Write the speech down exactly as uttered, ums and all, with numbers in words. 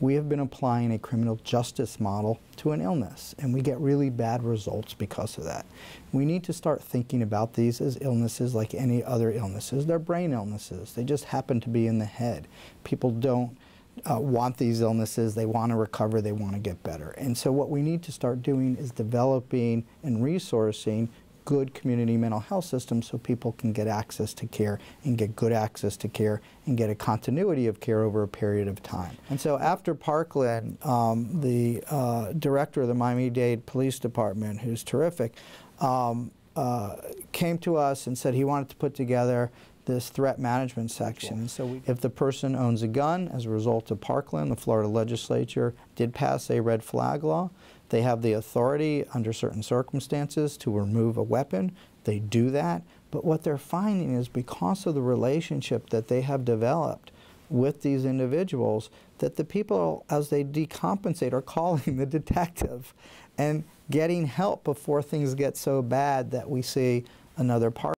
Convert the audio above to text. We have been applying a criminal justice model to an illness, and we get really bad results because of that. We need to start thinking about these as illnesses like any other illnesses. They're brain illnesses. They just happen to be in the head. People don't uh, want these illnesses. They want to recover. They want to get better. And so what we need to start doing is developing and resourcing good community mental health system so people can get access to care and get good access to care and get a continuity of care over a period of time. And so after Parkland, um, the uh, director of the Miami-Dade Police Department, who's terrific, um, uh, came to us and said he wanted to put together this threat management section. Cool. So we, if the person owns a gun, as a result of Parkland, the Florida legislature did pass a red flag law. They have the authority under certain circumstances to remove a weapon. They do that. But what they're finding is because of the relationship that they have developed with these individuals, that the people, as they decompensate, are calling the detective and getting help before things get so bad that we see another part.